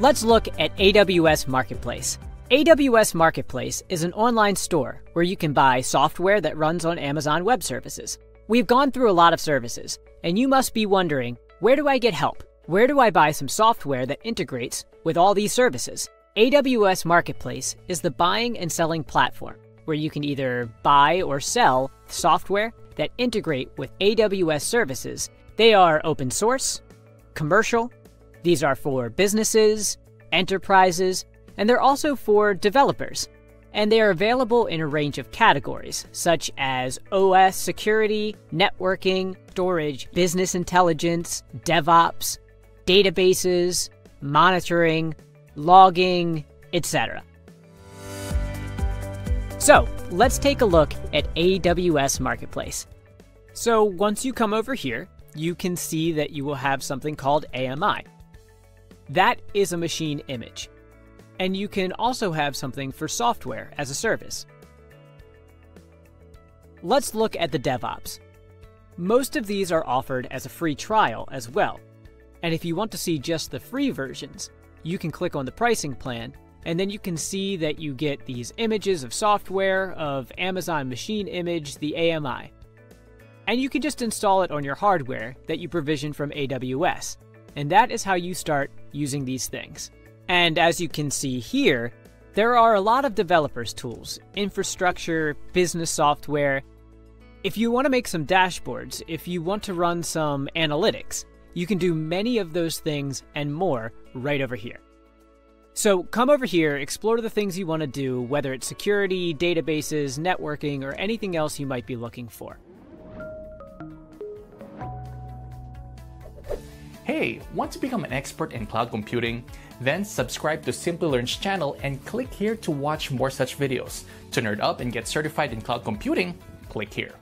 Let's look at AWS Marketplace. AWS Marketplace is an online store where you can buy software that runs on Amazon Web Services. We've gone through a lot of services, and you must be wondering, where do I get help? Where do I buy some software that integrates with all these services? AWS Marketplace is the buying and selling platform where you can either buy or sell software that integrate with AWS services. They are open source, commercial, these are for businesses, enterprises, and they're also for developers. And they are available in a range of categories, such as OS security, networking, storage, business intelligence, DevOps, databases, monitoring, logging, etc. So let's take a look at AWS Marketplace. So once you come over here, you can see that you will have something called AMI. That is a machine image. And you can also have something for software as a service. Let's look at the DevOps. Most of these are offered as a free trial as well. And if you want to see just the free versions, you can click on the pricing plan, and then you can see that you get these images of software, of Amazon Machine Image, the AMI. And you can just install it on your hardware that you provision from AWS. And that is how you start using these things. And as you can see here, there are a lot of developers' tools, infrastructure, business software. If you want to make some dashboards, if you want to run some analytics, you can do many of those things and more right over here. So come over here, explore the things you want to do, whether it's security, databases, networking, or anything else you might be looking for. Hey, want to become an expert in cloud computing? Then subscribe to Simplilearn's channel and click here to watch more such videos. To nerd up and get certified in cloud computing, click here.